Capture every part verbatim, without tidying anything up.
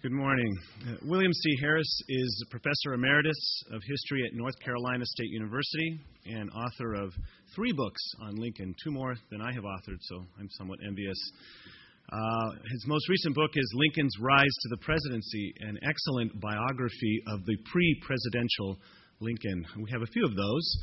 Good morning. Uh, William C. Harris is Professor Emeritus of History at North Carolina State University and author of three books on Lincoln, two more than I have authored, so I'm somewhat envious. Uh, his most recent book is Lincoln's Rise to the Presidency, an excellent biography of the pre-presidential Lincoln. We have a few of those,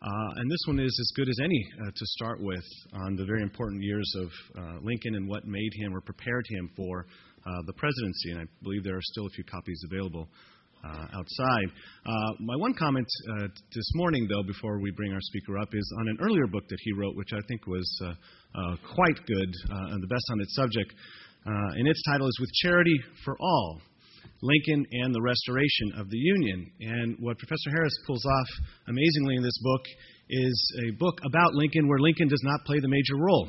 uh, and this one is as good as any uh, to start with on the very important years of uh, Lincoln and what made him or prepared him for Uh, the presidency, and I believe there are still a few copies available uh, outside. Uh, my one comment uh, this morning, though, before we bring our speaker up, is on an earlier book that he wrote, which I think was uh, uh, quite good uh, and the best on its subject, uh, and its title is With Charity for All, Lincoln and the Restoration of the Union. And what Professor Harris pulls off amazingly in this book is a book about Lincoln where Lincoln does not play the major role.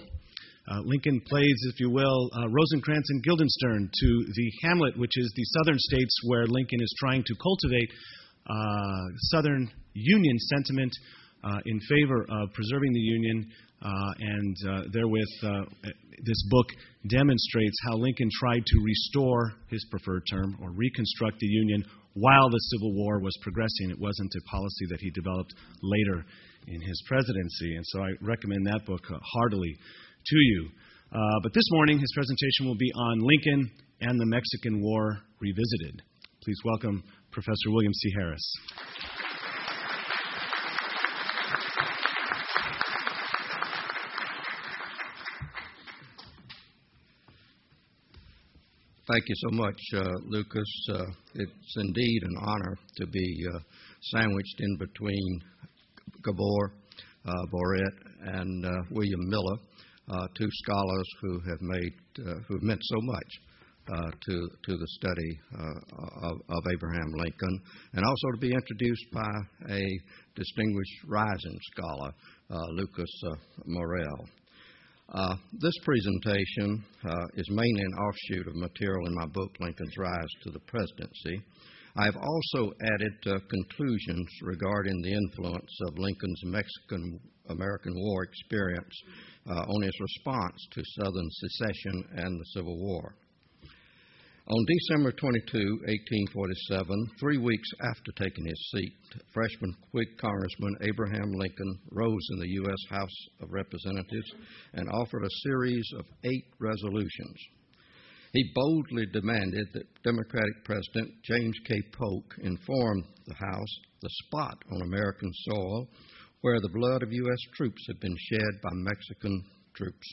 Uh, Lincoln plays, if you will, uh, Rosencrantz and Guildenstern to the Hamlet, which is the southern states where Lincoln is trying to cultivate uh, southern Union sentiment uh, in favor of preserving the Union. Uh, and uh, therewith, uh, this book demonstrates how Lincoln tried to restore his preferred term or reconstruct the Union while the Civil War was progressing. It wasn't a policy that he developed later in his presidency. And so I recommend that book uh, heartily to you. Uh, but this morning, his presentation will be on Lincoln and the Mexican War Revisited. Please welcome Professor William C. Harris. Thank you so much, uh, Lucas. Uh, it's indeed an honor to be uh, sandwiched in between Gabor uh, Boritt and uh, William Miller. Uh, two scholars who have made, uh, who have meant so much uh, to to the study uh, of, of Abraham Lincoln, and also to be introduced by a distinguished rising scholar, uh, Lucas uh, Morrell. Uh, this presentation uh, is mainly an offshoot of material in my book, Lincoln's Rise to the Presidency. I have also added uh, conclusions regarding the influence of Lincoln's Mexican-American War experience uh, on his response to Southern secession and the Civil War. On December twenty-second, eighteen forty-seven, three weeks after taking his seat, freshman Whig Congressman Abraham Lincoln rose in the U S House of Representatives and offered a series of eight resolutions. He boldly demanded that Democratic President James K. Polk inform the House the spot on American soil where the blood of U S troops had been shed by Mexican troops.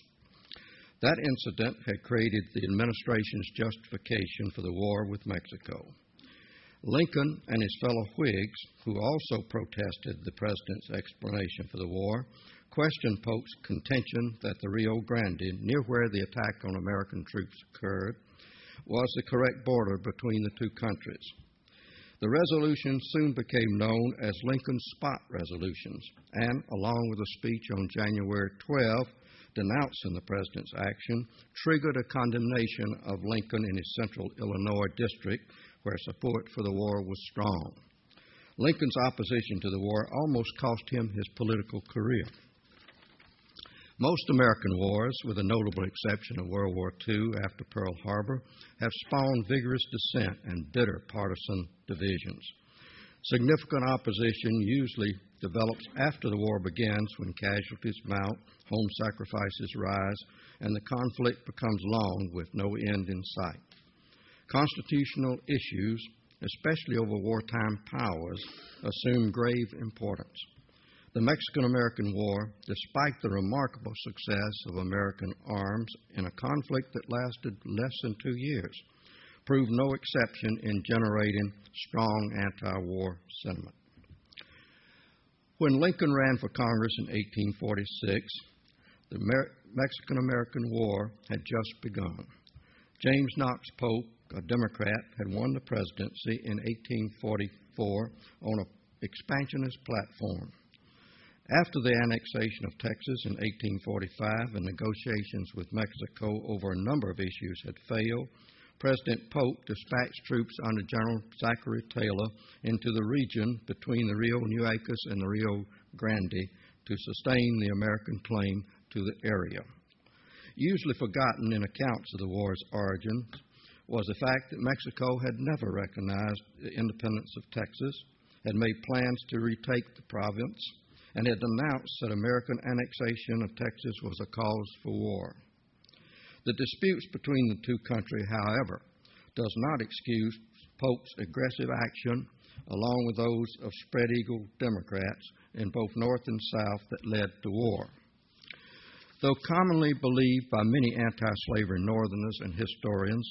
That incident had created the administration's justification for the war with Mexico. Lincoln and his fellow Whigs, who also protested the president's explanation for the war, questioned Polk's contention that the Rio Grande, near where the attack on American troops occurred, was the correct border between the two countries. The resolution soon became known as Lincoln's Spot Resolutions, and, along with a speech on January twelfth denouncing the president's action, triggered a condemnation of Lincoln in his central Illinois district, where support for the war was strong. Lincoln's opposition to the war almost cost him his political career. Most American wars, with the notable exception of World War Two after Pearl Harbor, have spawned vigorous dissent and bitter partisan divisions. Significant opposition usually develops after the war begins, when casualties mount, home sacrifices rise, and the conflict becomes long with no end in sight. Constitutional issues, especially over wartime powers, assume grave importance. The Mexican-American War, despite the remarkable success of American arms in a conflict that lasted less than two years, proved no exception in generating strong anti-war sentiment. When Lincoln ran for Congress in eighteen forty-six, the Mer- Mexican-American War had just begun. James Knox Polk, a Democrat, had won the presidency in eighteen forty-four on an expansionist platform. After the annexation of Texas in eighteen forty-five and negotiations with Mexico over a number of issues had failed, President Polk dispatched troops under General Zachary Taylor into the region between the Rio Nueces and the Rio Grande to sustain the American claim to the area. Usually forgotten in accounts of the war's origins was the fact that Mexico had never recognized the independence of Texas, had made plans to retake the province, and had announced that American annexation of Texas was a cause for war. The disputes between the two countries, however, does not excuse Polk's aggressive action, along with those of spread eagle Democrats in both North and South that led to war. Though commonly believed by many anti-slavery Northerners and historians,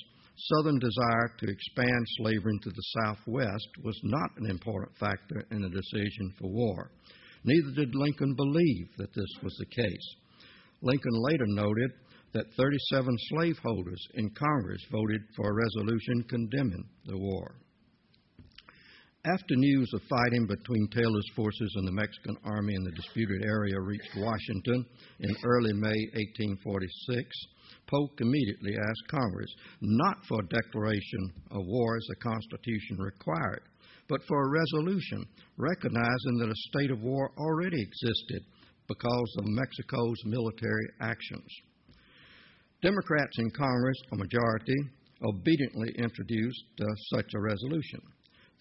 Southern desire to expand slavery into the Southwest was not an important factor in the decision for war. Neither did Lincoln believe that this was the case. Lincoln later noted that thirty-seven slaveholders in Congress voted for a resolution condemning the war. After news of fighting between Taylor's forces and the Mexican army in the disputed area reached Washington in early May eighteen forty-six, Polk immediately asked Congress not for a declaration of war as the Constitution required, but for a resolution recognizing that a state of war already existed because of Mexico's military actions. Democrats in Congress, a majority, obediently introduced uh, such a resolution.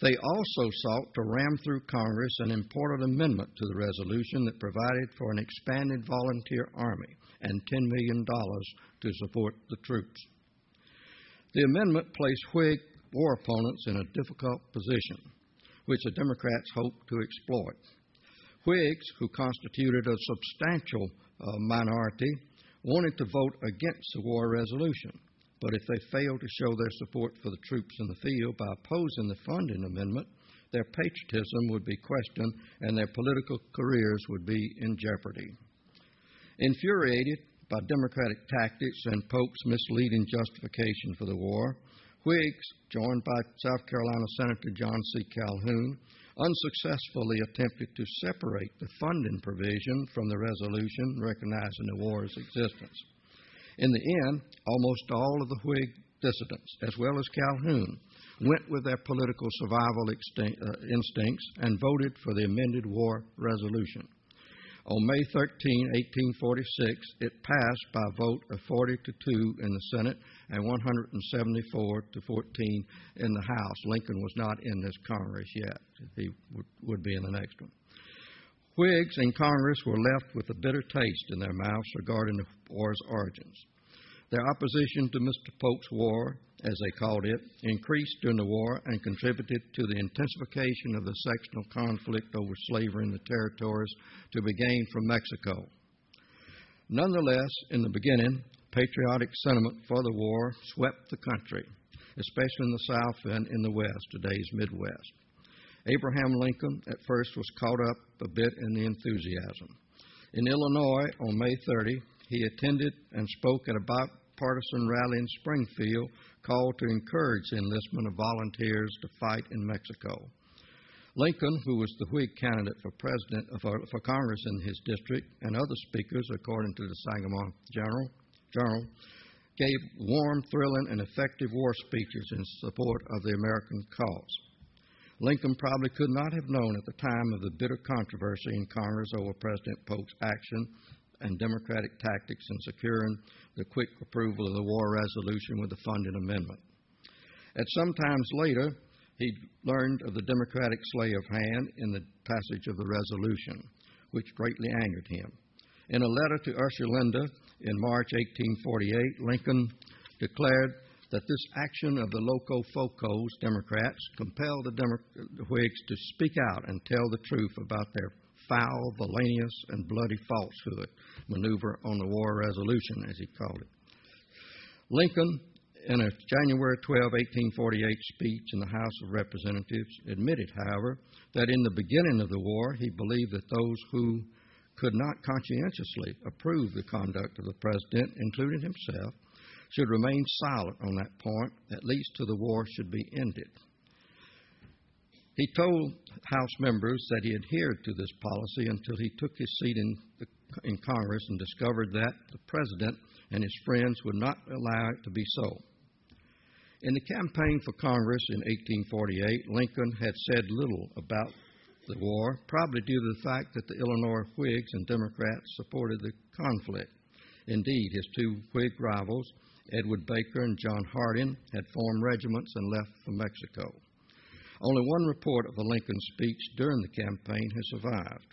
They also sought to ram through Congress an important amendment to the resolution that provided for an expanded volunteer army and ten million dollars to support the troops. The amendment placed Whig war opponents in a difficult position, which the Democrats hoped to exploit. Whigs, who constituted a substantial uh, minority, wanted to vote against the war resolution, but if they failed to show their support for the troops in the field by opposing the funding amendment, their patriotism would be questioned and their political careers would be in jeopardy. Infuriated by Democratic tactics and Polk's misleading justification for the war, Whigs, joined by South Carolina Senator John C. Calhoun, unsuccessfully attempted to separate the funding provision from the resolution recognizing the war's existence. In the end, almost all of the Whig dissidents, as well as Calhoun, went with their political survival extin- uh, instincts and voted for the amended war resolution. On May thirteenth, eighteen forty-six, it passed by a vote of forty to two in the Senate and one hundred seventy-four to fourteen in the House. Lincoln was not in this Congress yet. He would be in the next one. Whigs in Congress were left with a bitter taste in their mouths regarding the war's origins. Their opposition to Mister Polk's war, as they called it, increased during the war and contributed to the intensification of the sectional conflict over slavery in the territories to be gained from Mexico. Nonetheless, in the beginning, patriotic sentiment for the war swept the country, especially in the South and in the West, today's Midwest. Abraham Lincoln at first was caught up a bit in the enthusiasm. In Illinois, on May thirtieth, he attended and spoke at a bipartisan rally in Springfield called to encourage the enlistment of volunteers to fight in Mexico. Lincoln, who was the Whig candidate for president for, for Congress in his district, and other speakers, according to the Sangamon Journal, Journal, gave warm, thrilling, and effective war speeches in support of the American cause. Lincoln probably could not have known at the time of the bitter controversy in Congress over President Polk's action and Democratic tactics in securing the quick approval of the war resolution with the funding amendment. At some times later, he learned of the Democratic sleight of hand in the passage of the resolution, which greatly angered him. In a letter to Usher Linder in March eighteen forty-eight, Lincoln declared that this action of the Locofocos, Democrats, compelled the, Demo- the Whigs to speak out and tell the truth about their foul, villainous, and bloody falsehood maneuver on the war resolution, as he called it. Lincoln, in a January twelfth, eighteen forty-eight speech in the House of Representatives, admitted, however, that in the beginning of the war, he believed that those who could not conscientiously approve the conduct of the president, including himself, should remain silent on that point, at least till the war should be ended. He told House members that he adhered to this policy until he took his seat in, the, in Congress and discovered that the president and his friends would not allow it to be so. In the campaign for Congress in eighteen forty-eight, Lincoln had said little about the war, probably due to the fact that the Illinois Whigs and Democrats supported the conflict. Indeed, his two Whig rivals, Edward Baker and John Hardin had formed regiments and left for Mexico. Only one report of a Lincoln speech during the campaign has survived.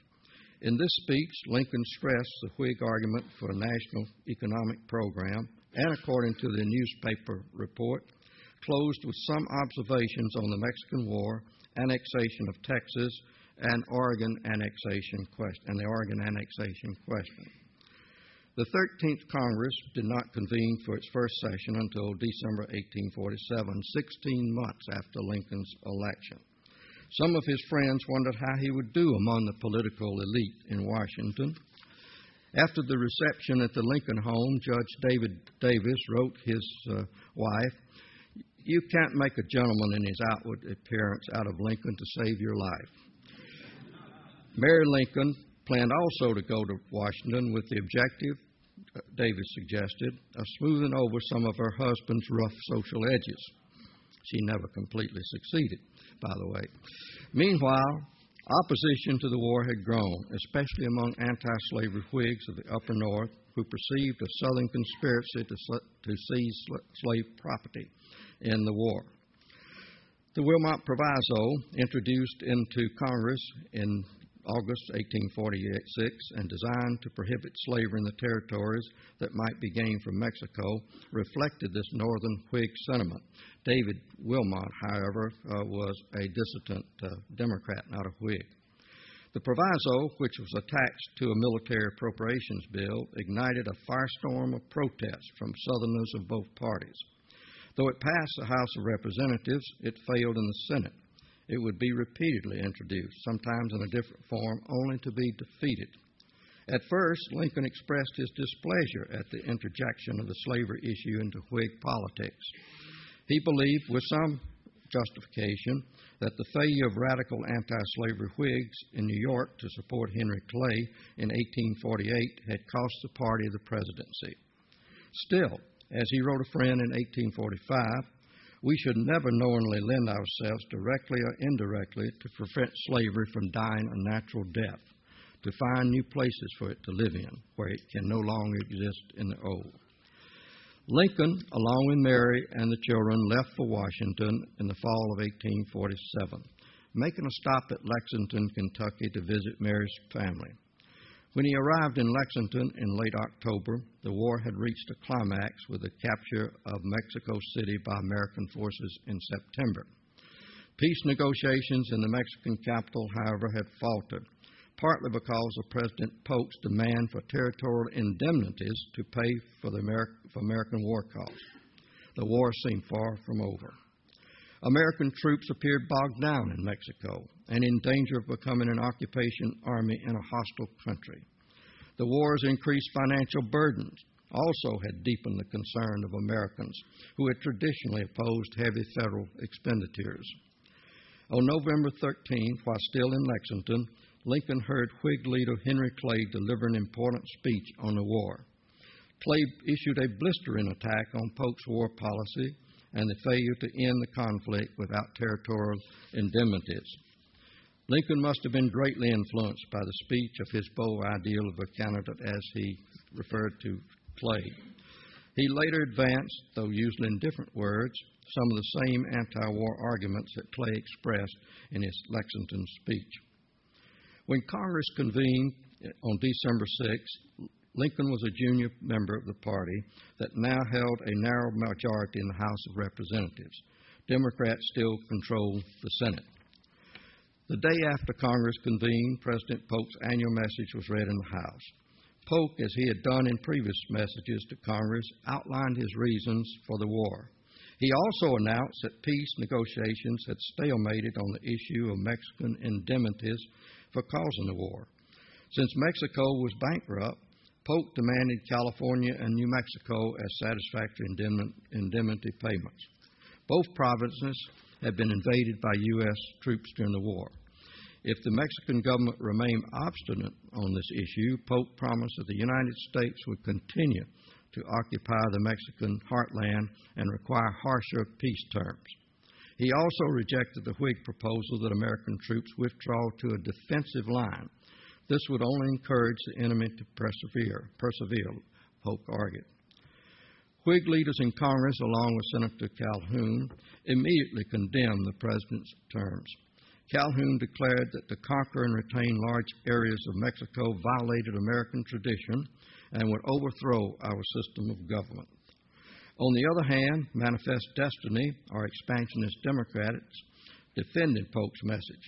In this speech, Lincoln stressed the Whig argument for a national economic program and, according to the newspaper report, closed with some observations on the Mexican War, annexation of Texas, and Oregon annexation question, and the Oregon annexation question. The thirteenth Congress did not convene for its first session until December eighteen forty-seven, sixteen months after Lincoln's election. Some of his friends wondered how he would do among the political elite in Washington. After the reception at the Lincoln home, Judge David Davis wrote his uh, wife, "You can't make a gentleman in his outward appearance out of Lincoln to save your life." Mary Lincoln planned also to go to Washington with the objective, uh, Davis suggested, of smoothing over some of her husband's rough social edges. She never completely succeeded, by the way. Meanwhile, opposition to the war had grown, especially among anti-slavery Whigs of the upper North, who perceived a Southern conspiracy to, sl- to seize sl- slave property in the war. The Wilmot Proviso, introduced into Congress in August eighteen forty-six and designed to prohibit slavery in the territories that might be gained from Mexico, reflected this northern Whig sentiment. David Wilmot, however, uh, was a dissident uh, Democrat, not a Whig. The proviso, which was attached to a military appropriations bill, ignited a firestorm of protests from Southerners of both parties. Though it passed the House of Representatives, it failed in the Senate. It would be repeatedly introduced, sometimes in a different form, only to be defeated. At first, Lincoln expressed his displeasure at the interjection of the slavery issue into Whig politics. He believed, with some justification, that the failure of radical anti-slavery Whigs in New York to support Henry Clay in eighteen forty-eight had cost the party the presidency. Still, as he wrote a friend in eighteen forty-five, "We should never knowingly lend ourselves directly or indirectly to prevent slavery from dying a natural death, to find new places for it to live in, where it can no longer exist in the old." Lincoln, along with Mary and the children, left for Washington in the fall of eighteen forty-seven, making a stop at Lexington, Kentucky, to visit Mary's family. When he arrived in Lexington in late October, the war had reached a climax with the capture of Mexico City by American forces in September. Peace negotiations in the Mexican capital, however, had faltered, partly because of President Polk's demand for territorial indemnities to pay for the Ameri- for American war costs. The war seemed far from over. American troops appeared bogged down in Mexico and in danger of becoming an occupation army in a hostile country. The war's increased financial burdens also had deepened the concern of Americans who had traditionally opposed heavy federal expenditures. On November thirteenth, while still in Lexington, Lincoln heard Whig leader Henry Clay deliver an important speech on the war. Clay issued a blistering attack on Polk's war policy and the failure to end the conflict without territorial indemnities. Lincoln must have been greatly influenced by the speech of his bold ideal of a candidate, as he referred to Clay. He later advanced, though usually in different words, some of the same anti-war arguments that Clay expressed in his Lexington speech. When Congress convened on December sixth, Lincoln was a junior member of the party that now held a narrow majority in the House of Representatives. Democrats still controlled the Senate. The day after Congress convened, President Polk's annual message was read in the House. Polk, as he had done in previous messages to Congress, outlined his reasons for the war. He also announced that peace negotiations had stalemated on the issue of Mexican indemnities for causing the war. Since Mexico was bankrupt, Polk demanded California and New Mexico as satisfactory indemnity payments. Both provinces had been invaded by U S troops during the war. If the Mexican government remained obstinate on this issue, Polk promised that the United States would continue to occupy the Mexican heartland and require harsher peace terms. He also rejected the Whig proposal that American troops withdraw to a defensive line. This would only encourage the enemy to persevere, persevere, Polk argued. Whig leaders in Congress, along with Senator Calhoun, immediately condemned the president's terms. Calhoun declared that to conquer and retain large areas of Mexico violated American tradition and would overthrow our system of government. On the other hand, Manifest Destiny, or expansionist Democrats, defended Polk's message.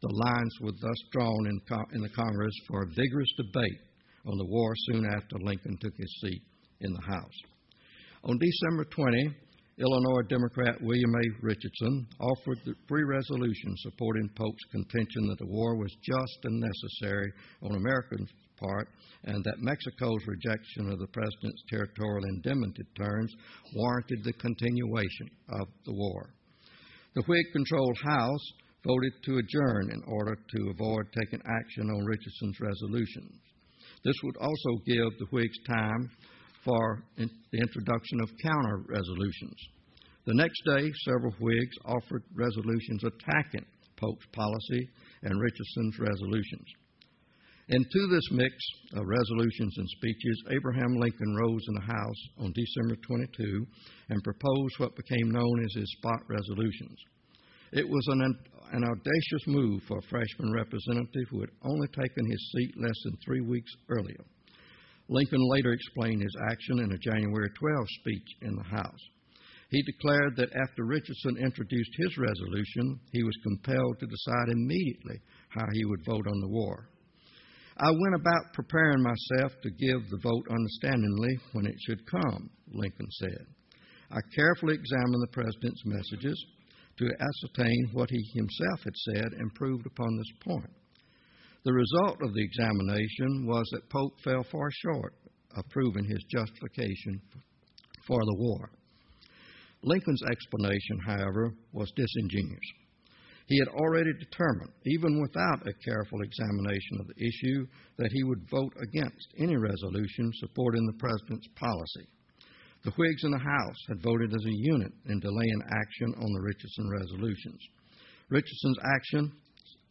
The lines were thus drawn in, co in the Congress for a vigorous debate on the war soon after Lincoln took his seat in the House. On December twentieth, Illinois Democrat William A. Richardson offered the free resolution supporting Polk's contention that the war was just and necessary on America's part and that Mexico's rejection of the president's territorial indemnity terms warranted the continuation of the war. The Whig-controlled House voted to adjourn in order to avoid taking action on Richardson's resolutions. This would also give the Whigs time for in the introduction of counter resolutions. The next day, several Whigs offered resolutions attacking Polk's policy and Richardson's resolutions. Into this mix of resolutions and speeches, Abraham Lincoln rose in the House on December twenty-second and proposed what became known as his Spot Resolutions. It was an, an audacious move for a freshman representative who had only taken his seat less than three weeks earlier. Lincoln later explained his action in a January twelfth speech in the House. He declared that after Richardson introduced his resolution, he was compelled to decide immediately how he would vote on the war. "I went about preparing myself to give the vote understandingly when it should come," Lincoln said. "I carefully examined the president's messages to ascertain what he himself had said and proved upon this point. The result of the examination was that Polk fell far short of proving his justification for the war." Lincoln's explanation, however, was disingenuous. He had already determined, even without a careful examination of the issue, that he would vote against any resolution supporting the president's policy. The Whigs in the House had voted as a unit in delaying action on the Richardson resolutions. Richardson's action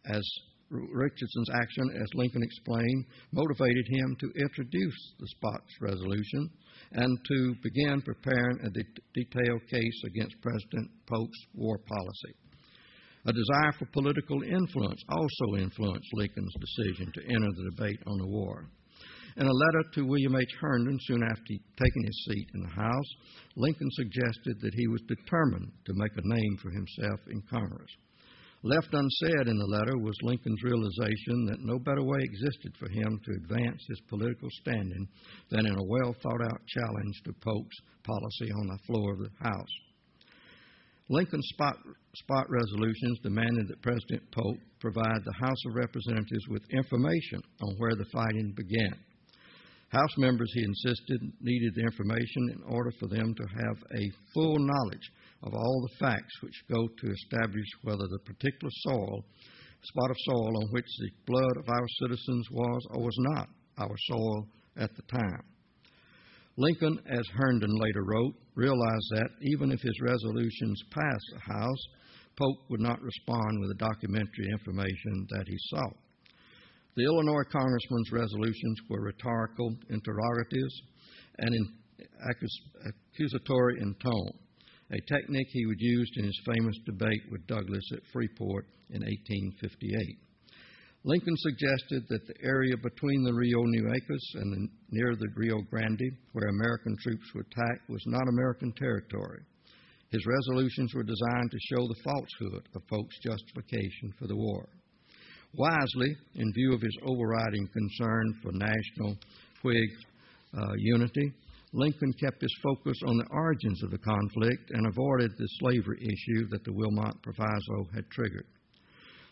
as Richardson's action, as Lincoln explained, motivated him to introduce the Spot's resolution and to begin preparing a de detailed case against President Polk's war policy. A desire for political influence also influenced Lincoln's decision to enter the debate on the war. In a letter to William H. Herndon, soon after taking his seat in the House, Lincoln suggested that he was determined to make a name for himself in Congress. Left unsaid in the letter was Lincoln's realization that no better way existed for him to advance his political standing than in a well-thought-out challenge to Polk's policy on the floor of the House. Lincoln's spot, spot resolutions demanded that President Polk provide the House of Representatives with information on where the fighting began. House members, he insisted, needed the information in order for them to have a full knowledge of all the facts which go to establish whether the particular soil, spot of soil on which the blood of our citizens was or was not our soil at the time. Lincoln, as Herndon later wrote, realized that even if his resolutions passed the House, Polk would not respond with the documentary information that he sought. The Illinois congressman's resolutions were rhetorical interrogatives and in, accus, accusatory in tone, a technique he would use in his famous debate with Douglas at Freeport in eighteen fifty-eight. Lincoln suggested that the area between the Rio Nueces and the, near the Rio Grande, where American troops were attacked, was not American territory. His resolutions were designed to show the falsehood of Polk's justification for the war. Wisely, in view of his overriding concern for national Whig uh, unity, Lincoln kept his focus on the origins of the conflict and avoided the slavery issue that the Wilmot Proviso had triggered.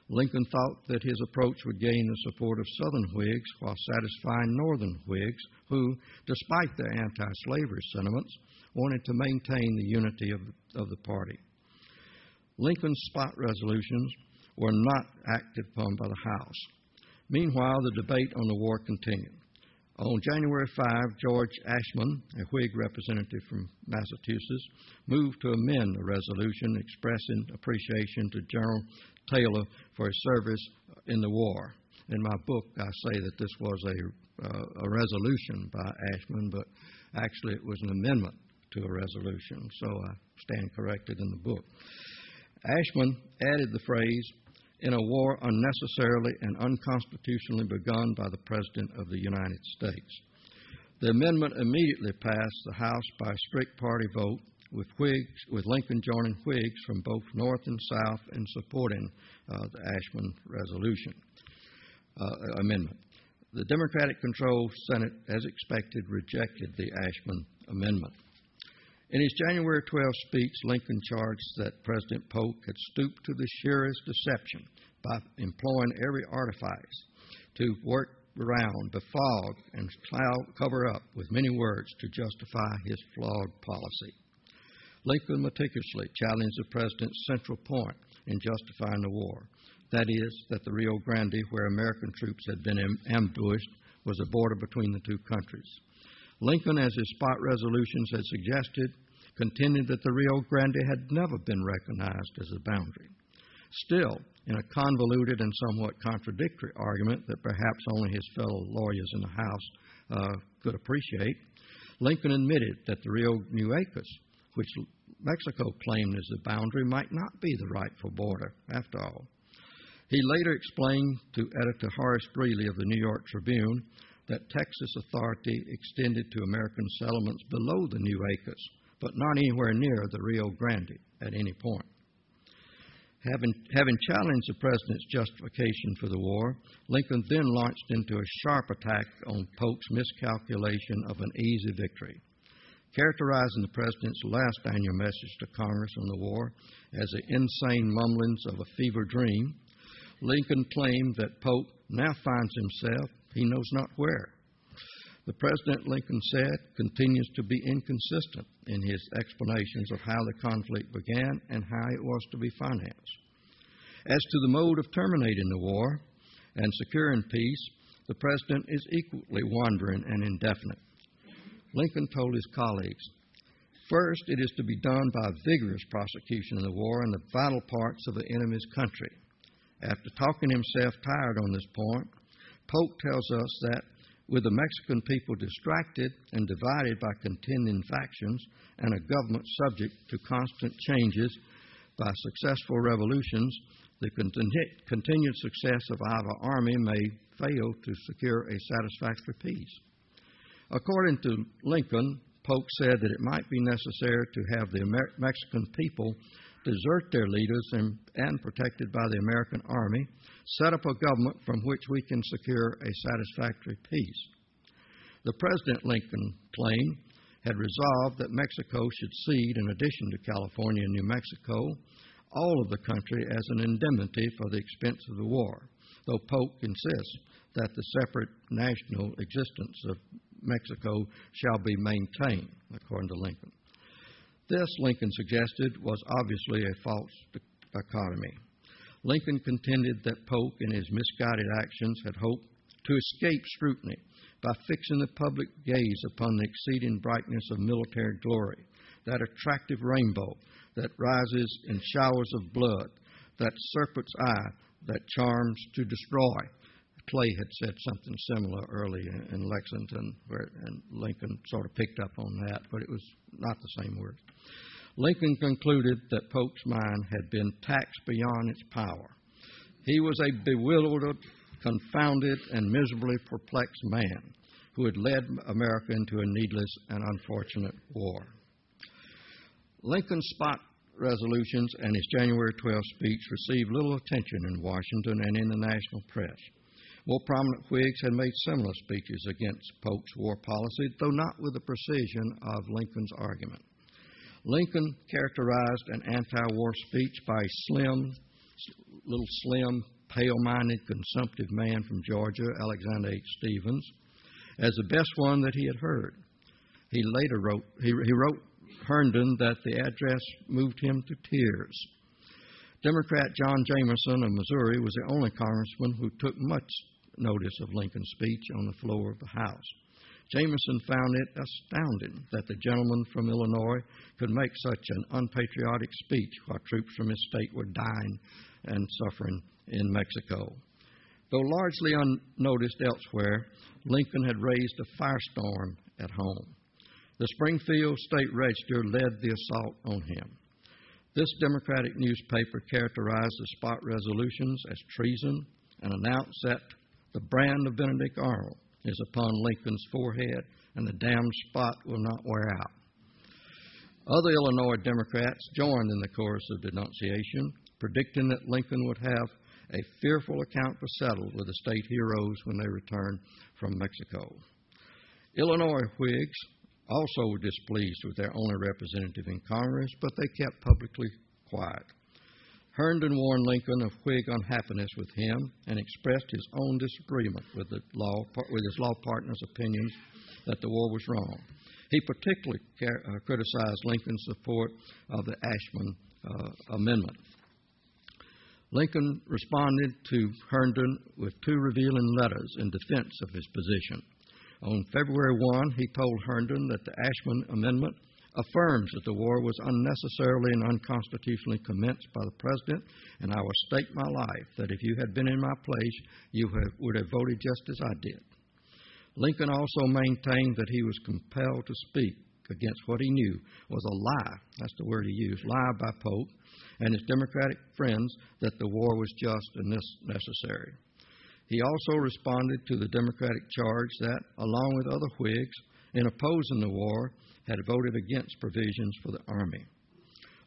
Lincoln thought that his approach would gain the support of Southern Whigs while satisfying Northern Whigs who, despite their anti-slavery sentiments, wanted to maintain the unity of, of the party. Lincoln's spot resolutions were not acted upon by the House. Meanwhile, the debate on the war continued. On January fifth, George Ashmun, a Whig representative from Massachusetts, moved to amend the resolution expressing appreciation to General Taylor for his service in the war. In my book, I say that this was a, uh, a resolution by Ashmun, but actually it was an amendment to to a resolution, so I stand corrected in the book. Ashmun added the phrase, in a war unnecessarily and unconstitutionally begun by the President of the United States. The amendment immediately passed the House by a strict party vote, with Whigs, with Lincoln joining Whigs from both North and South in supporting uh, the Ashmun resolution uh, amendment. The Democratic-controlled Senate, as expected, rejected the Ashmun amendment. In his January twelfth speech, Lincoln charged that President Polk had stooped to the sheerest deception by employing every artifice to work around, befog, and cloud, cover up with many words to justify his flawed policy. Lincoln meticulously challenged the president's central point in justifying the war, that is, that the Rio Grande, where American troops had been ambushed, was a border between the two countries. Lincoln, as his spot resolutions had suggested, contended that the Rio Grande had never been recognized as a boundary. Still, in a convoluted and somewhat contradictory argument that perhaps only his fellow lawyers in the House uh, could appreciate, Lincoln admitted that the Rio Nueces, which Mexico claimed as the boundary, might not be the rightful border after all. He later explained to editor Horace Greeley of the New York Tribune that Texas authority extended to American settlements below the Nueces, but not anywhere near the Rio Grande at any point. Having, having challenged the president's justification for the war, Lincoln then launched into a sharp attack on Polk's miscalculation of an easy victory, characterizing the president's last annual message to Congress on the war as the insane mumblings of a fever dream. Lincoln claimed that Polk now finds himself, he knows not where. The President, Lincoln said, continues to be inconsistent in his explanations of how the conflict began and how it was to be financed. As to the mode of terminating the war and securing peace, the President is equally wandering and indefinite. Lincoln told his colleagues, first, it is to be done by vigorous prosecution of the war in the vital parts of the enemy's country. After talking himself tired on this point, Polk tells us that with the Mexican people distracted and divided by contending factions and a government subject to constant changes by successful revolutions, the continued success of either army may fail to secure a satisfactory peace. According to Lincoln, Polk said that it might be necessary to have the Amer- Mexican people desert their leaders and, and protected by the American army, set up a government from which we can secure a satisfactory peace. The President, Lincoln claimed, had resolved that Mexico should cede, in addition to California and New Mexico, all of the country as an indemnity for the expense of the war, though Polk insists that the separate national existence of Mexico shall be maintained, according to Lincoln. This, Lincoln suggested, was obviously a false dichotomy. Lincoln contended that Polk, in his misguided actions, had hoped to escape scrutiny by fixing the public gaze upon the exceeding brightness of military glory, that attractive rainbow that rises in showers of blood, that serpent's eye that charms to destroy. Clay had said something similar early in Lexington, where, and Lincoln sort of picked up on that, but it was not the same word. Lincoln concluded that Polk's mind had been taxed beyond its power. He was a bewildered, confounded, and miserably perplexed man who had led America into a needless and unfortunate war. Lincoln's spot resolutions and his January twelfth speech received little attention in Washington and in the national press. More prominent Whigs had made similar speeches against Polk's war policy, though not with the precision of Lincoln's argument. Lincoln characterized an anti-war speech by a slim, little slim, pale-minded, consumptive man from Georgia, Alexander H. Stephens, as the best one that he had heard. He later wrote, he, he wrote Herndon that the address moved him to tears. Democrat John Jameson of Missouri was the only congressman who took much notice of Lincoln's speech on the floor of the House. Jameson found it astounding that the gentleman from Illinois could make such an unpatriotic speech while troops from his state were dying and suffering in Mexico. Though largely unnoticed elsewhere, Lincoln had raised a firestorm at home. The Springfield State Register led the assault on him. This Democratic newspaper characterized the Spot Resolutions as treason and announced that the brand of Benedict Arnold is upon Lincoln's forehead and the damned spot will not wear out. Other Illinois Democrats joined in the chorus of denunciation, predicting that Lincoln would have a fearful account to settle with the state heroes when they returned from Mexico. Illinois Whigs also were displeased with their only representative in Congress, but they kept publicly quiet. Herndon warned Lincoln of Whig unhappiness with him and expressed his own disagreement with, the law, with his law partner's opinions that the war was wrong. He particularly care, uh, criticized Lincoln's support of the Ashmun uh, Amendment. Lincoln responded to Herndon with two revealing letters in defense of his position. On February first, he told Herndon that the Ashmun Amendment affirms that the war was unnecessarily and unconstitutionally commenced by the President, and I will stake my life that if you had been in my place, you would have voted just as I did. Lincoln also maintained that he was compelled to speak against what he knew was a lie, that's the word he used, lie by Polk and his Democratic friends that the war was just and necessary. He also responded to the Democratic charge that, along with other Whigs, in opposing the war, had voted against provisions for the Army.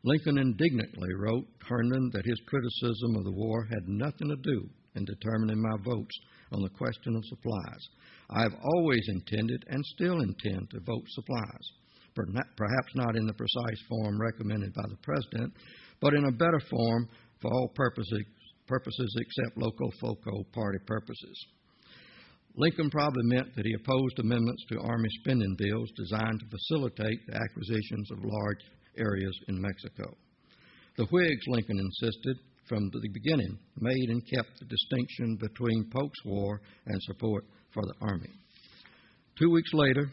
Lincoln indignantly wrote Herndon that his criticism of the war had nothing to do in determining my votes on the question of supplies. I have always intended and still intend to vote supplies, perhaps not in the precise form recommended by the President, but in a better form for all purposes, purposes except loco-foco party purposes. Lincoln probably meant that he opposed amendments to Army spending bills designed to facilitate the acquisitions of large areas in Mexico. The Whigs, Lincoln insisted, from the beginning, made and kept the distinction between Polk's war and support for the Army. Two weeks later,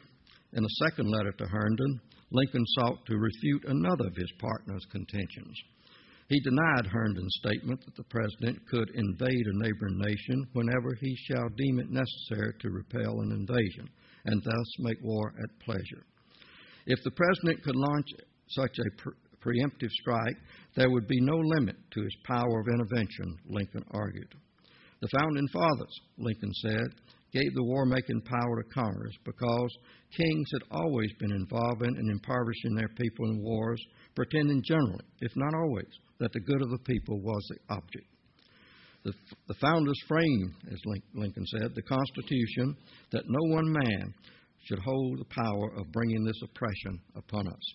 in a second letter to Herndon, Lincoln sought to refute another of his partner's contentions. He denied Herndon's statement that the President could invade a neighboring nation whenever he shall deem it necessary to repel an invasion, and thus make war at pleasure. If the President could launch such a pre- preemptive strike, there would be no limit to his power of intervention, Lincoln argued. The Founding Fathers, Lincoln said, gave the war-making power to Congress because kings had always been involved in and impoverishing their people in wars, pretending generally, if not always, that the good of the people was the object. The, the Founders framed, as Lincoln said, the Constitution that no one man should hold the power of bringing this oppression upon us.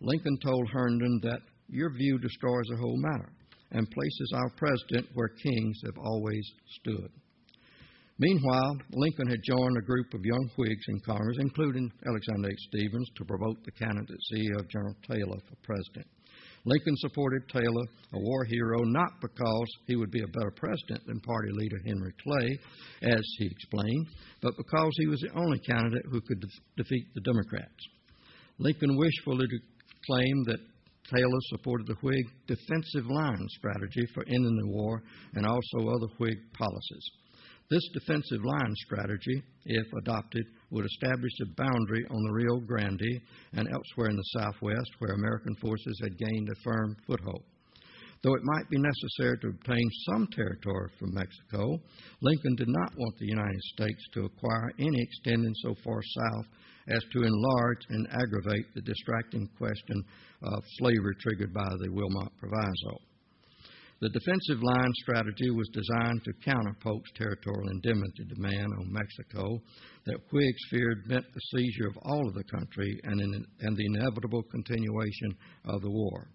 Lincoln told Herndon that your view destroys the whole matter and places our President where kings have always stood. Meanwhile, Lincoln had joined a group of young Whigs in Congress, including Alexander H. Stephens, to promote the candidacy of General Taylor for president. Lincoln supported Taylor, a war hero, not because he would be a better president than party leader Henry Clay, as he explained, but because he was the only candidate who could de- defeat the Democrats. Lincoln wishfully claimed that Taylor supported the Whig defensive line strategy for ending the war and also other Whig policies. This defensive line strategy, if adopted, would establish a boundary on the Rio Grande and elsewhere in the Southwest where American forces had gained a firm foothold. Though it might be necessary to obtain some territory from Mexico, Lincoln did not want the United States to acquire any extending so far south as to enlarge and aggravate the distracting question of slavery triggered by the Wilmot Proviso. The defensive line strategy was designed to counter Polk's territorial indemnity demand on Mexico that Whigs feared meant the seizure of all of the country and, in, and the inevitable continuation of the war.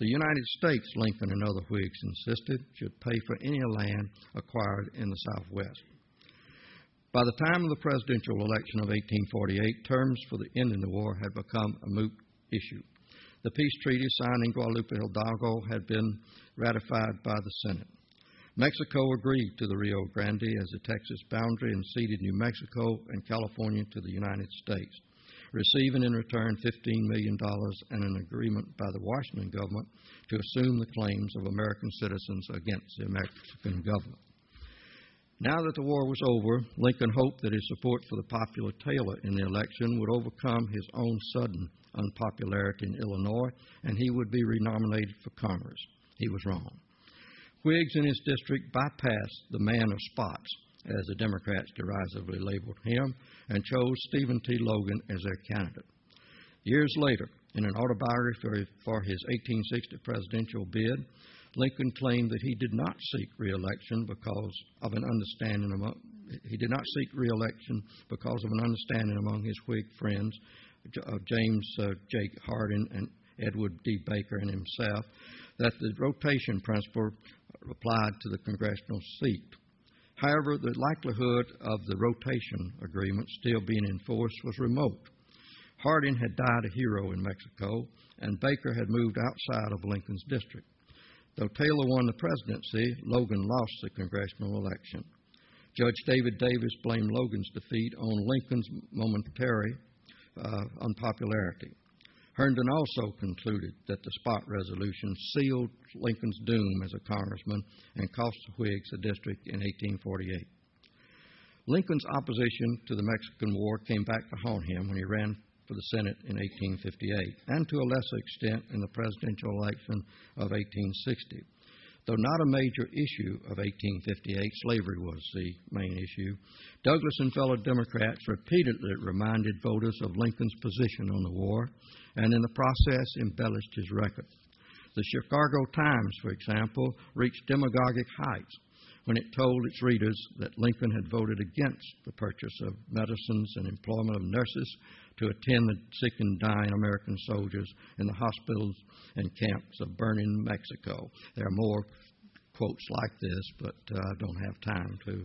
The United States, Lincoln and other Whigs insisted, should pay for any land acquired in the Southwest. By the time of the presidential election of eighteen forty-eight, terms for the ending of the war had become a moot issue. The peace treaty signed in Guadalupe Hidalgo had been ratified by the Senate. Mexico agreed to the Rio Grande as the Texas boundary and ceded New Mexico and California to the United States, receiving in return fifteen million dollars and an agreement by the Washington government to assume the claims of American citizens against the Mexican government. Now that the war was over, Lincoln hoped that his support for the popular Taylor in the election would overcome his own sudden unpopularity in Illinois, and he would be renominated for Congress. He was wrong. Whigs in his district bypassed the man of spots, as the Democrats derisively labeled him, and chose Stephen T. Logan as their candidate. Years later, in an autobiography for his eighteen sixty presidential bid, Lincoln claimed that he did not seek re-election because of an understanding among he did not seek re-election because of an understanding among his Whig friends of James uh, Jake Hardin and Edward D Baker and himself that the rotation principle applied to the congressional seat. However, the likelihood of the rotation agreement still being in force was remote. Hardin had died a hero in Mexico, and Baker had moved outside of Lincoln's district. Though Taylor won the presidency, Logan lost the congressional election. Judge David Davis blamed Logan's defeat on Lincoln's momentary uh, unpopularity. Herndon also concluded that the Spot Resolution sealed Lincoln's doom as a congressman and cost the Whigs the district in eighteen forty-eight. Lincoln's opposition to the Mexican War came back to haunt him when he ran for the Senate in eighteen fifty-eight, and to a lesser extent in the presidential election of eighteen sixty. Though not a major issue of eighteen fifty-eight, slavery was the main issue. Douglas and fellow Democrats repeatedly reminded voters of Lincoln's position on the war, and in the process embellished his record. The Chicago Times, for example, reached demagogic heights when it told its readers that Lincoln had voted against the purchase of medicines and employment of nurses to attend the sick and dying American soldiers in the hospitals and camps of burning Mexico. There are more quotes like this, but uh, I don't have time to,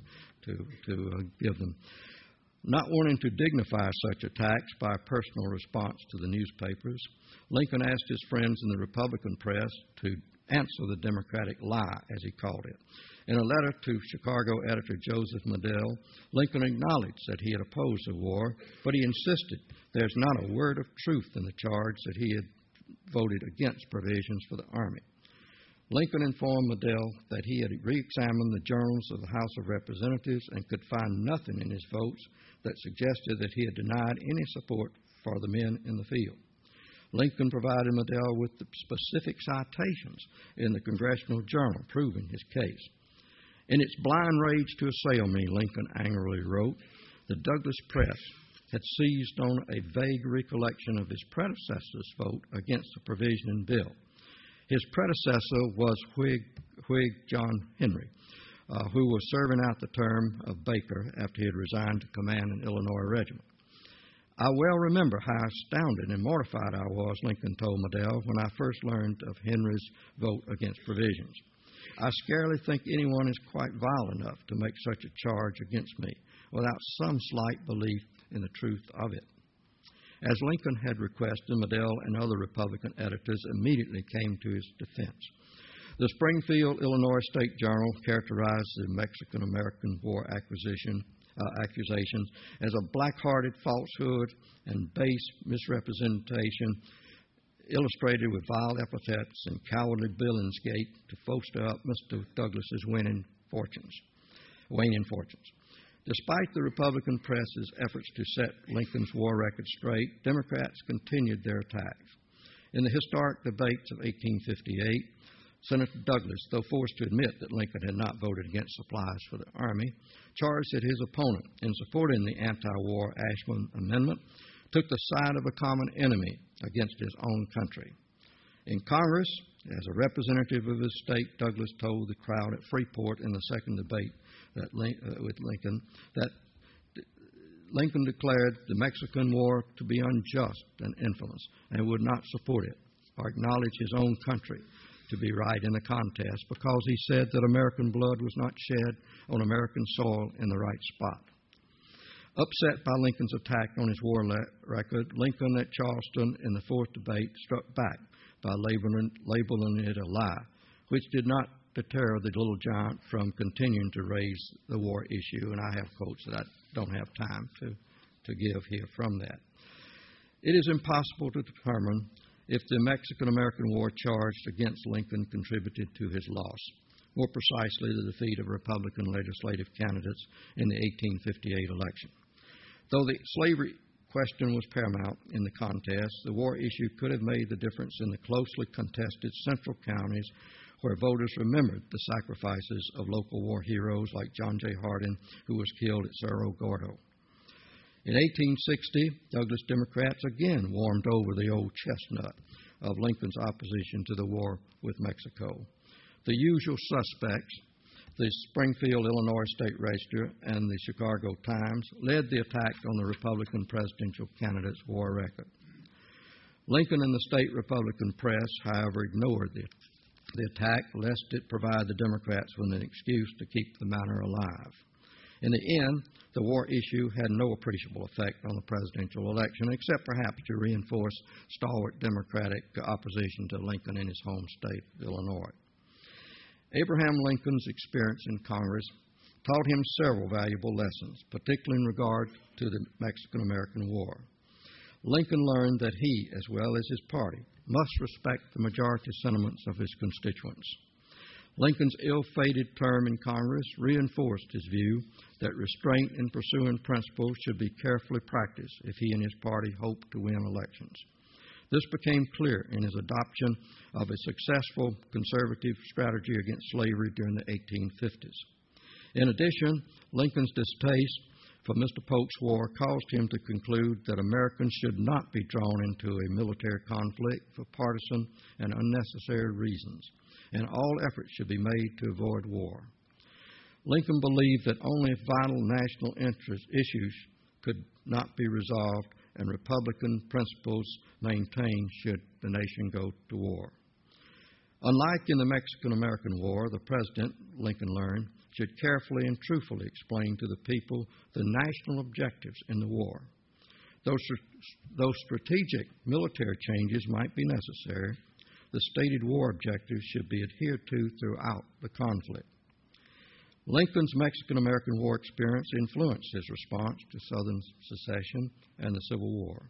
to, to uh, give them. Not wanting to dignify such attacks by a personal response to the newspapers, Lincoln asked his friends in the Republican press to answer the Democratic lie, as he called it. In a letter to Chicago editor Joseph Medill, Lincoln acknowledged that he had opposed the war, but he insisted there's not a word of truth in the charge that he had voted against provisions for the Army. Lincoln informed Medill that he had re-examined the journals of the House of Representatives and could find nothing in his votes that suggested that he had denied any support for the men in the field. Lincoln provided Medill with the specific citations in the Congressional Journal proving his case. In its blind rage to assail me, Lincoln angrily wrote, the Douglas press had seized on a vague recollection of his predecessor's vote against the provisioning bill. His predecessor was Whig, Whig John Henry, uh, who was serving out the term of Baker after he had resigned to command an Illinois regiment. I well remember how astounded and mortified I was, Lincoln told Medill, when I first learned of Henry's vote against provisions. I scarcely think anyone is quite vile enough to make such a charge against me without some slight belief in the truth of it. As Lincoln had requested, Medill and other Republican editors immediately came to his defense. The Springfield, Illinois State Journal characterized the Mexican-American War acquisition Uh, accusations as a black-hearted falsehood and base misrepresentation illustrated with vile epithets and cowardly Billingsgate to foster up Mister Douglas's waning fortunes. waning fortunes. Despite the Republican press's efforts to set Lincoln's war record straight, Democrats continued their attacks. In the historic debates of eighteen fifty-eight, Senator Douglas, though forced to admit that Lincoln had not voted against supplies for the Army, charged that his opponent, in supporting the anti-war Ashmun Amendment, took the side of a common enemy against his own country. In Congress, as a representative of his state, Douglas told the crowd at Freeport in the second debate that Link, uh, with Lincoln that d- Lincoln declared the Mexican War to be unjust and infamous and would not support it or acknowledge his own country to be right in the contest because he said that American blood was not shed on American soil in the right spot. Upset by Lincoln's attack on his war le- record, Lincoln at Charleston in the fourth debate struck back by labeling, labeling it a lie, which did not deter the little giant from continuing to raise the war issue, and I have quotes that I don't have time to, to give here from that. It is impossible to determine if the Mexican-American War charged against Lincoln contributed to his loss. more precisely the defeat of Republican legislative candidates in the eighteen fifty-eight election. Though the slavery question was paramount in the contest, the war issue could have made the difference in the closely contested central counties where voters remembered the sacrifices of local war heroes like John J. Hardin, who was killed at Cerro Gordo. In eighteen sixty, Douglas Democrats again warmed over the old chestnut of Lincoln's opposition to the war with Mexico. The usual suspects, the Springfield, Illinois State Register and the Chicago Times, led the attack on the Republican presidential candidate's war record. Lincoln and the state Republican press, however, ignored the, the attack, lest it provide the Democrats with an excuse to keep the matter alive. In the end, the war issue had no appreciable effect on the presidential election, except perhaps to reinforce stalwart Democratic opposition to Lincoln in his home state, Illinois. Abraham Lincoln's experience in Congress taught him several valuable lessons, particularly in regard to the Mexican-American War. Lincoln learned that he, as well as his party, must respect the majority sentiments of his constituents. Lincoln's ill-fated term in Congress reinforced his view that restraint in pursuing principles should be carefully practiced if he and his party hoped to win elections. This became clear in his adoption of a successful conservative strategy against slavery during the eighteen fifties. In addition, Lincoln's distaste for Mister Polk's war caused him to conclude that Americans should not be drawn into a military conflict for partisan and unnecessary reasons, and all efforts should be made to avoid war. Lincoln believed that only vital national interest issues could not be resolved and Republican principles maintained should the nation go to war. Unlike in the Mexican-American War, the President, Lincoln learned, should carefully and truthfully explain to the people the national objectives in the war. Though, though strategic military changes might be necessary, the stated war objectives should be adhered to throughout the conflict. Lincoln's Mexican-American War experience influenced his response to Southern secession and the Civil War.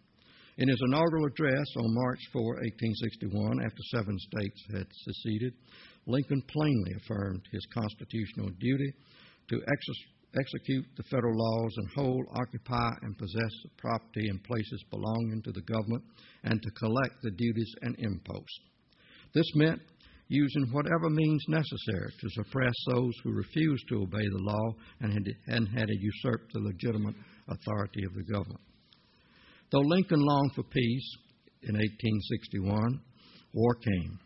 In his inaugural address on March fourth, eighteen sixty-one, after seven states had seceded, Lincoln plainly affirmed his constitutional duty to ex- execute the federal laws and hold, occupy, and possess the property and places belonging to the government, and to collect the duties and imposts. This meant using whatever means necessary to suppress those who refused to obey the law and had, and had usurped the legitimate authority of the government. Though Lincoln longed for peace in eighteen sixty-one, war came.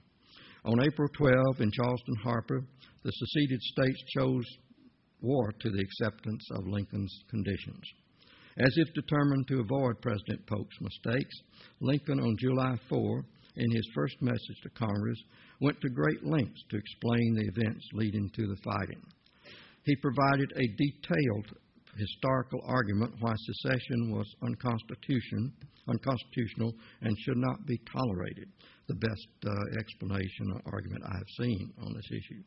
On April twelfth in Charleston Harbor, the seceded states chose war to the acceptance of Lincoln's conditions. As if determined to avoid President Polk's mistakes, Lincoln on July fourth, in his first message to Congress, went to great lengths to explain the events leading to the fighting. He provided a detailed historical argument why secession was unconstitution, unconstitutional and should not be tolerated, the best uh, explanation or argument I have seen on this issue.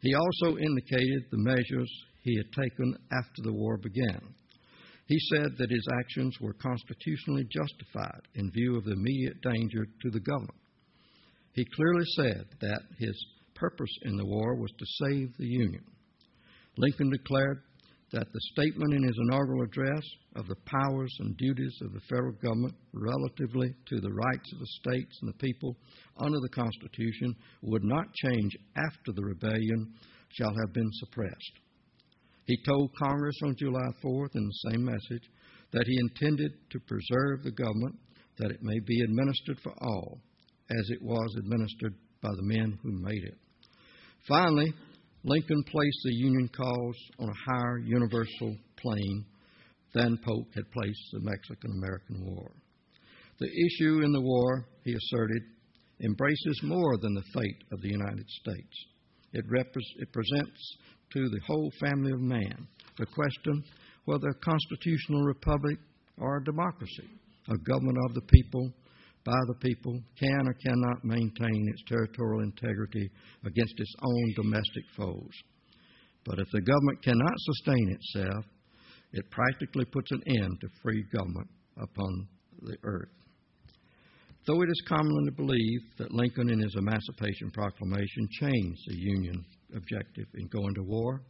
He also indicated the measures he had taken after the war began. He said that his actions were constitutionally justified in view of the immediate danger to the government. He clearly said that his purpose in the war was to save the Union. Lincoln declared that the statement in his inaugural address of the powers and duties of the federal government relatively to the rights of the states and the people under the Constitution would not change after the rebellion shall have been suppressed. He told Congress on July fourth in the same message that he intended to preserve the government, that it may be administered for all, as it was administered by the men who made it. Finally, Lincoln placed the Union cause on a higher universal plane than Polk had placed the Mexican-American War. The issue in the war, he asserted, embraces more than the fate of the United States. It, repre- it presents to the whole family of man the question whether a constitutional republic or a democracy, a government of the people, by the people, can or cannot maintain its territorial integrity against its own domestic foes. But if the government cannot sustain itself, it practically puts an end to free government upon the earth. though it is commonly believed that Lincoln in his Emancipation Proclamation changed the Union objective in going to war,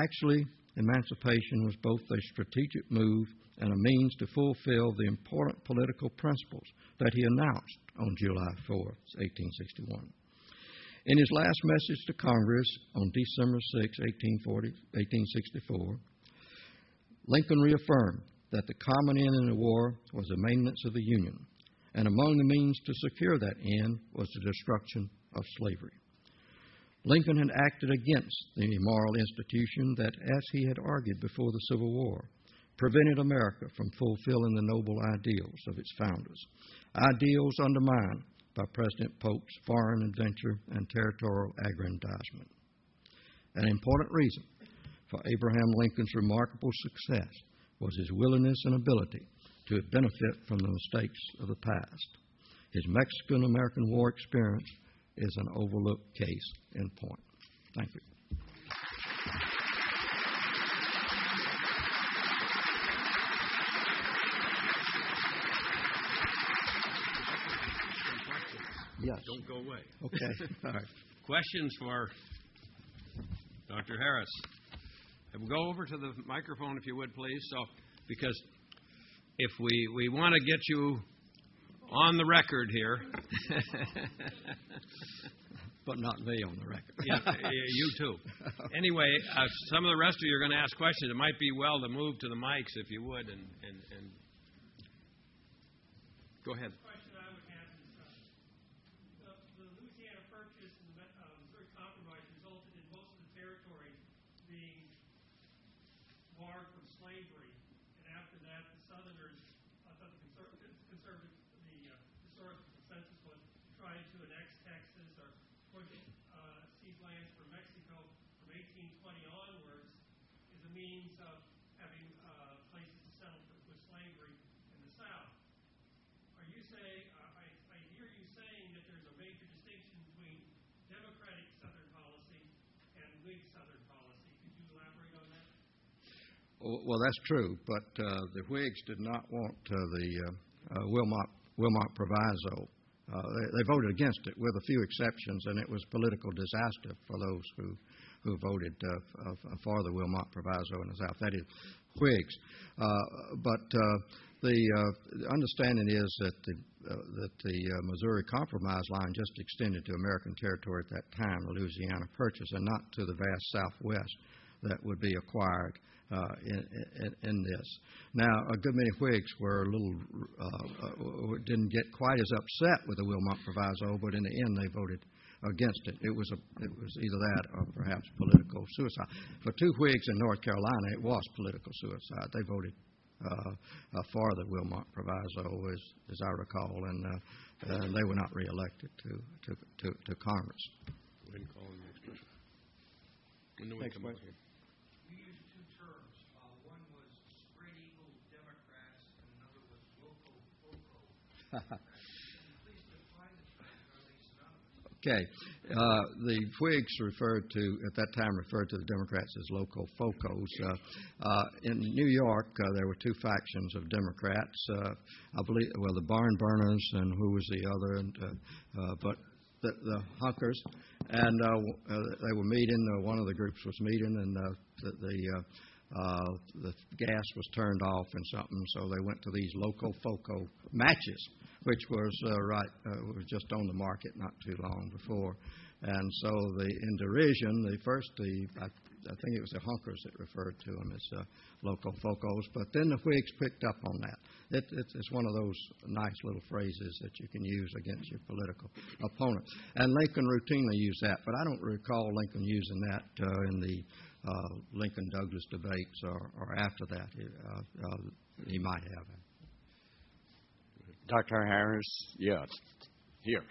actually, emancipation was both a strategic move and a means to fulfill the important political principles that he announced on July fourth, eighteen sixty-one. In his last message to Congress on December sixth, eighteen sixty-four, Lincoln reaffirmed that the common end in the war was the maintenance of the Union, and among the means to secure that end was the destruction of slavery. Lincoln had acted against the immoral institution that, as he had argued before the Civil War, prevented America from fulfilling the noble ideals of its founders, ideals undermined by President Polk's foreign adventure and territorial aggrandizement. An important reason for Abraham Lincoln's remarkable success was his willingness and ability to benefit from the mistakes of the past. His Mexican-American War experience is an overlooked case in point. Thank you. Yes. Don't go away. Okay. All right. Questions for Doctor Harris? We'll go over to the microphone, if you would, please. So, because if we we want to get you on the record here, but not me on the record. Yeah, you too. Anyway, uh, some of the rest of you are going to ask questions. It might be well to move to the mics, if you would, and and, and go ahead. Well, that's true, but uh, the Whigs did not want uh, the uh, uh, Wilmot, Wilmot Proviso. Uh, they, they voted against it, with a few exceptions, and it was political disaster for those who, who voted uh, for the Wilmot Proviso in the South, that is, Whigs. Uh, but uh, the, uh, the understanding is that the, uh, that the uh, Missouri Compromise line just extended to American territory at that time, the Louisiana Purchase, and not to the vast Southwest that would be acquired Uh, in, in, in this. Now, a good many Whigs were a little, uh, uh, didn't get quite as upset with the Wilmot Proviso, but in the end they voted against it. It was, a, it was either that or perhaps political suicide. For two Whigs in North Carolina, it was political suicide. They voted uh, uh, for the Wilmot Proviso, as, as I recall, and uh, uh, they were not reelected to, to, to, to Congress. Go ahead and call the next question. When do we come up here? Okay. Uh, the Whigs referred to, at that time, referred to the Democrats as local focos. Uh, uh, in New York, uh, there were two factions of Democrats. Uh, I believe, well, the barn burners and who was the other, and, uh, uh, but the, the hunkers. And uh, uh, they were meeting. Uh, one of the groups was meeting, and uh, the... the uh, Uh, the gas was turned off and something, so they went to these loco foco matches, which was uh, right, uh, was just on the market not too long before, and so the in derision, the first the I, I think it was the hunkers that referred to them as uh, loco focos, but then the Whigs picked up on that. It, it, it's one of those nice little phrases that you can use against your political opponent, and Lincoln routinely used that, but I don't recall Lincoln using that uh, in the Uh, Lincoln Douglas debates, or, or after that, uh, uh, he might have. Doctor Harris, yes, here.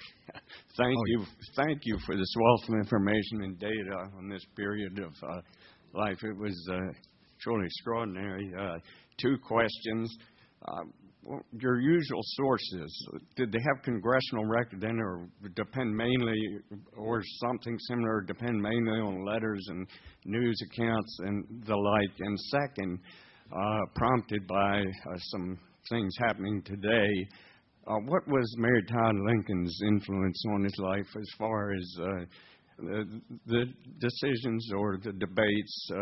thank oh, you, yeah. thank you for this wealth of information and data on this period of uh, life. It was uh, truly extraordinary. Uh, two questions. Uh, your usual sources, did they have congressional record then, or depend mainly, or something similar, depend mainly on letters and news accounts and the like? And second, uh, prompted by uh, some things happening today, Uh, what was Mary Todd Lincoln's influence on his life as far as uh, the, the decisions or the debates? Uh,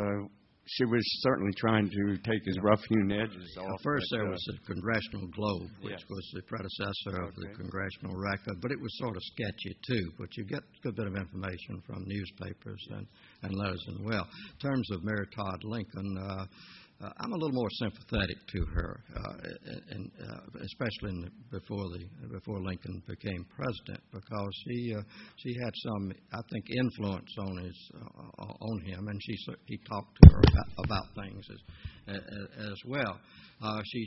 she was certainly trying to take his rough-hewn edges off. Well, first but, there uh, was the Congressional Globe, which yes. was the predecessor of okay. the Congressional Record, but it was sort of sketchy, too. But you get a good bit of information from newspapers and, and letters and well. In terms of Mary Todd Lincoln, uh, Uh, I'm a little more sympathetic to her, uh, and, uh, especially in the, before the before Lincoln became president, because she uh, she had some, I think, influence on his uh, on him, and she he talked to her about, about things as as well. Uh, she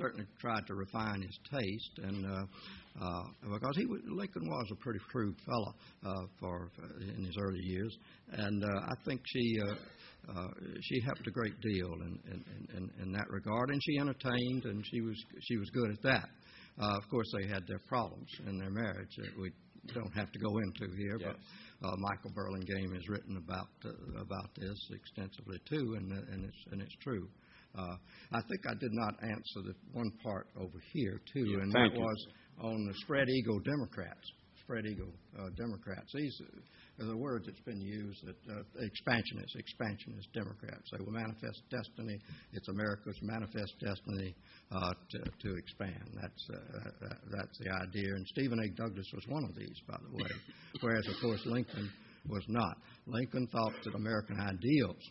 certainly tried to refine his taste, and uh, uh, because he was, Lincoln was a pretty crude fellow uh, for, for in his early years, and uh, I think she. Uh, Uh, she helped a great deal in, in, in, in that regard, and she entertained, and she was she was good at that. Uh, of course, they had their problems in their marriage that we don't have to go into here, yes. but uh, Michael Burlingame has written about uh, about this extensively too, and and it's and it's true. Uh, I think I did not answer the one part over here too, yeah, and that you. was on the spread eagle Democrats. Spread eagle uh, Democrats. These. The word that's been used, that, uh, expansionist, expansionist Democrats. They will manifest destiny. It's America's manifest destiny uh, to, to expand. That's uh, that, that's the idea. And Stephen A. Douglas was one of these, by the way, whereas, of course, Lincoln was not. Lincoln thought that American ideals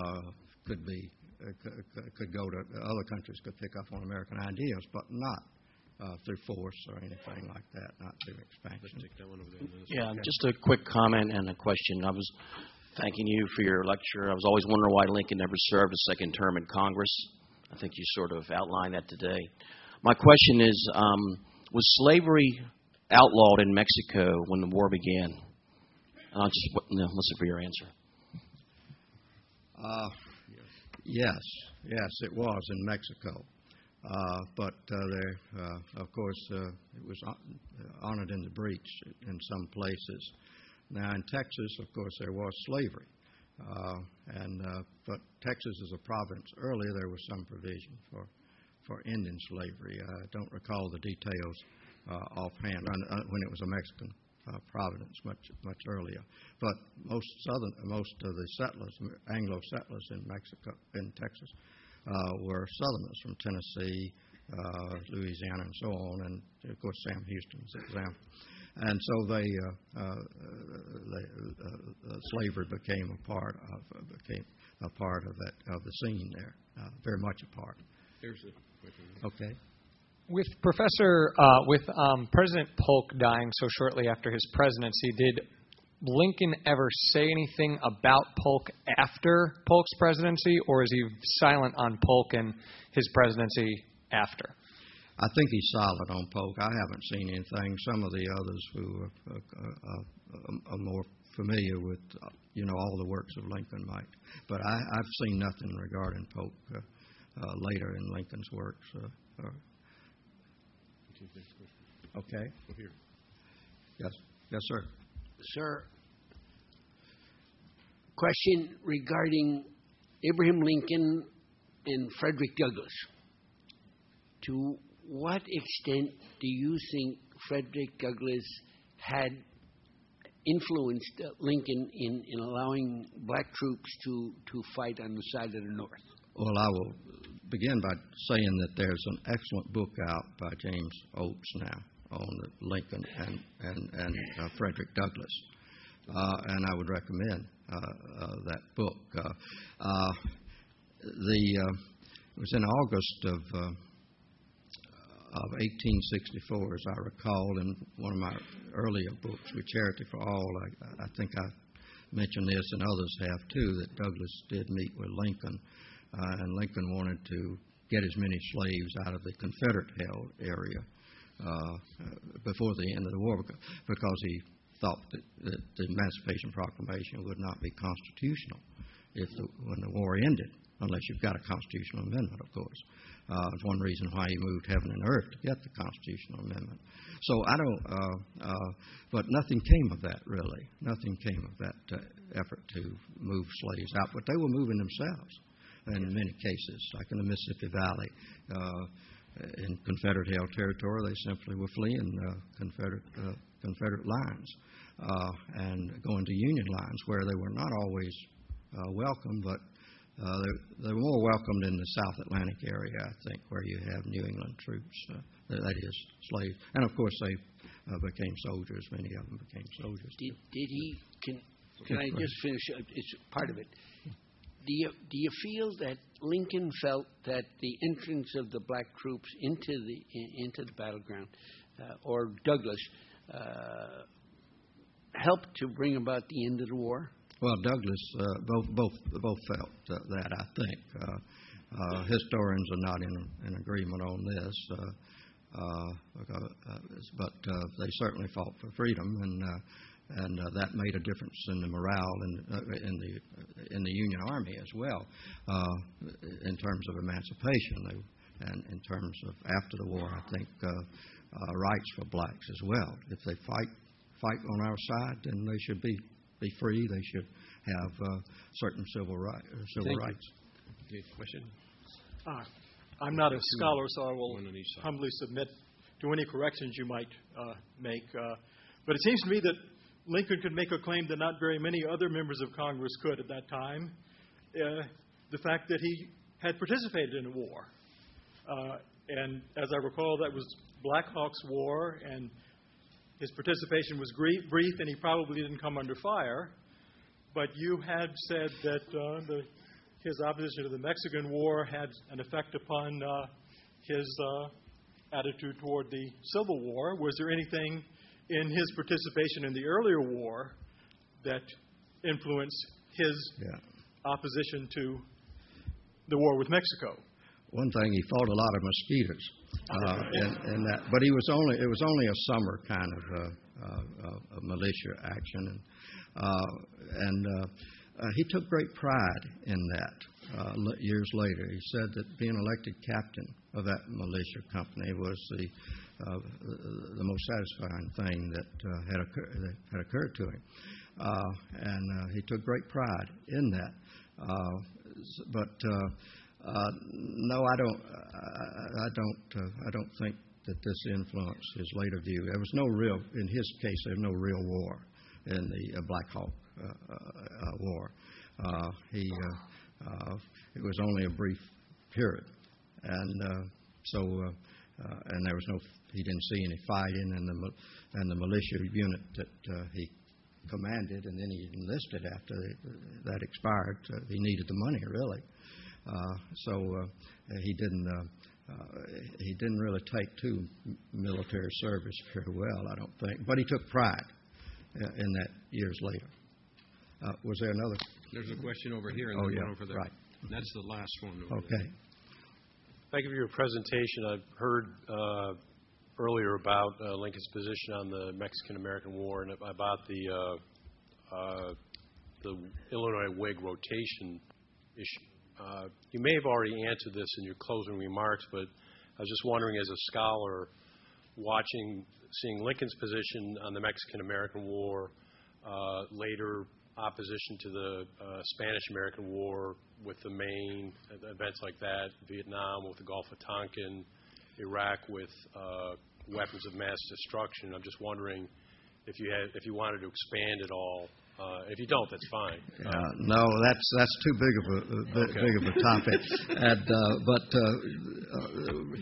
uh, could be uh, could, could go to other countries, could pick up on American ideals, but not. Uh, through force or anything like that, not through expansion. Yeah, just a quick comment and a question. I was thanking you for your lecture. I was always wondering why Lincoln never served a second term in Congress. I think you sort of outlined that today. My question is, um, was slavery outlawed in Mexico when the war began? And I'll just no, listen for your answer. Uh, yes, yes, it was in Mexico. Uh, but, uh, there, uh, of course, uh, it was honored in the breach in some places. Now, in Texas, of course, there was slavery. Uh, and, uh, but Texas is a province. Earlier, there was some provision for, for ending slavery. I don't recall the details uh, offhand when it was a Mexican uh, province much, much earlier. But most, southern, most of the settlers, Anglo settlers in Mexico, in Texas, Uh, were Southerners from Tennessee, uh, Louisiana, and so on, and of course Sam Houston's example. And so they, uh, uh, they uh, uh, slavery became a part of uh, became a part of that of the scene there, uh, very much a part. Here's a okay. With Professor, uh, with um, President Polk dying so shortly after his presidency, did Lincoln ever say anything about Polk after Polk's presidency, or is he silent on Polk and his presidency after? I think he's silent on Polk. I haven't seen anything. Some of the others who are, are, are more familiar with, you know, all the works of Lincoln might. But I, I've seen nothing regarding Polk uh, uh, later in Lincoln's works. Uh, uh. Okay. Yes. Yes, sir. Sir, question regarding Abraham Lincoln and Frederick Douglass. To what extent do you think Frederick Douglass had influenced Lincoln in, in allowing black troops to, to fight on the side of the North? Well, I will begin by saying that there's an excellent book out by James Oates now on Lincoln and, and, and uh, Frederick Douglass. Uh, and I would recommend uh, uh, that book. Uh, uh, the, uh, it was in August of, uh, of eighteen sixty-four, as I recall, in one of my earlier books, with Charity for All. I, I think I mentioned this, and others have too, that Douglass did meet with Lincoln, uh, and Lincoln wanted to get as many slaves out of the Confederate-held area Uh, before the end of the war, because he thought that, that the Emancipation Proclamation would not be constitutional if the, when the war ended, unless you've got a constitutional amendment, of course. Uh, it's one reason why he moved heaven and earth to get the constitutional amendment. So I don't, uh, uh, but nothing came of that, really. Nothing came of that uh, effort to move slaves out, but they were moving themselves in many cases, like in the Mississippi Valley. Uh, in Confederate-held territory. They simply were fleeing uh, Confederate, uh, Confederate lines uh, and going to Union lines, where they were not always uh, welcome, but uh, they, they were more welcomed in the South Atlantic area, I think, where you have New England troops, uh, that is, slaves. And, of course, they uh, became soldiers. Many of them became soldiers. Did, did he... Can, can I just finish? It's part of it. Do you, do you feel that Lincoln felt that the entrance of the black troops into the into the battleground, uh, or Douglas, uh, helped to bring about the end of the war? Well, Douglas, uh, both both both felt uh, that, I think. Uh, uh, historians are not in, in agreement on this, uh, uh, because, uh, but uh, they certainly fought for freedom, and. Uh, And uh, that made a difference in the morale in, uh, in the in the Union Army as well, uh, in terms of emancipation and in terms of after the war. I think uh, uh, rights for blacks as well. If they fight fight on our side, then they should be, be free. They should have uh, certain civil right civil Thank rights. You. Okay, question. Uh, I'm not a scholar, so I will humbly submit to any corrections you might uh, make. Uh, but it seems to me that Lincoln could make a claim that not very many other members of Congress could at that time. Uh, the fact that he had participated in a war. Uh, and as I recall, that was Black Hawk's War, and his participation was brief, brief and he probably didn't come under fire. But you had said that uh, the, his opposition to the Mexican War had an effect upon uh, his uh, attitude toward the Civil War. Was there anything in his participation in the earlier war that influenced his yeah. opposition to the war with Mexico? One thing, he fought a lot of mosquitoes, uh, and, and that, but he was only it was only a summer kind of uh, uh, uh, militia action, and uh, and uh, uh, he took great pride in that. Uh, years later, he said that being elected captain of that militia company was the Uh, the, the most satisfying thing that, uh, had, occur- that had occurred to him. Uh, and uh, he took great pride in that. Uh, but uh, uh, no, I don't, I, I don't, uh, I don't think that this influenced his later view. There was no real, in his case, there was no real war in the uh, Black Hawk uh, uh, uh, War. Uh, he, uh, uh, it was only a brief period. And uh, so, uh, uh, and there was no He didn't see any fighting, and the and the militia unit that uh, he commanded, and then he enlisted after the, that expired. Uh, he needed the money, really, uh, so uh, he didn't uh, uh, he didn't really take to military service very well, I don't think. But he took pride in that years later. Uh, was there another? There's a question over here, and oh, yeah, one over there. Right. That's the last one. Over okay. There. Thank you for your presentation. I've heard. Uh, earlier about uh, Lincoln's position on the Mexican-American War and about the uh, uh, the Illinois Whig rotation issue. Uh, you may have already answered this in your closing remarks, but I was just wondering, as a scholar, watching, seeing Lincoln's position on the Mexican-American War, uh, later opposition to the uh, Spanish-American War with the Maine, events like that, Vietnam with the Gulf of Tonkin, Iraq with uh, weapons of mass destruction. I'm just wondering if you had, if you wanted to expand at all. Uh, if you don't, that's fine. Uh, uh, no, that's that's too big of a uh, okay. big of a topic. and, uh, but uh, uh,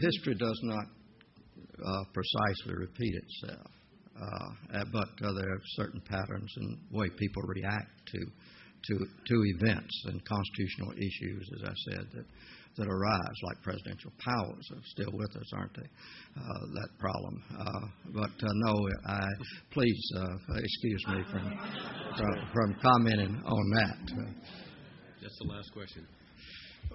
history does not uh, precisely repeat itself. Uh, but uh, there are certain patterns in the way people react to to to events and constitutional issues, as I said. That, that arise, like presidential powers, are still with us, aren't they? Uh, that problem. Uh, but uh, no, I please uh, excuse me from, from from commenting on that. Uh, That's the last question.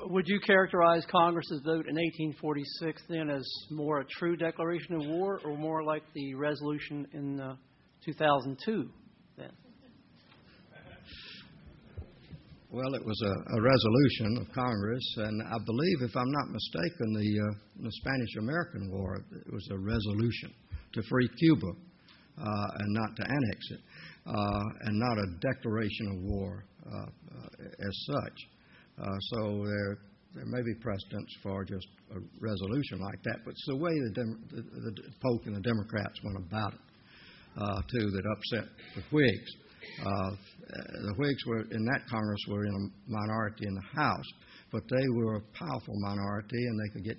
Would you characterize Congress's vote in eighteen forty-six then as more a true declaration of war, or more like the resolution in uh, two thousand two? Well, it was a, a resolution of Congress, and I believe, if I'm not mistaken, the, uh, the Spanish-American War, it was a resolution to free Cuba uh, and not to annex it, uh, and not a declaration of war uh, uh, as such. Uh, so there, there may be precedents for just a resolution like that, but it's the way the, Dem the, the, the Polk and the Democrats went about it, uh, too, that upset the Whigs. Uh, the Whigs were in that Congress were in a minority in the House, but they were a powerful minority, and they could get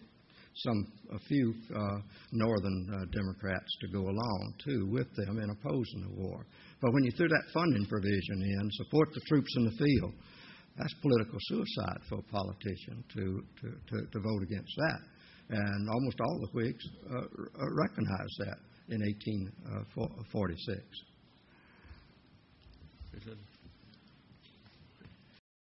some a few uh, northern uh, Democrats to go along, too, with them in opposing the war. But when you threw that funding provision in, support the troops in the field, that's political suicide for a politician to, to, to, to vote against that. And almost all the Whigs uh, recognized that in eighteen forty-six.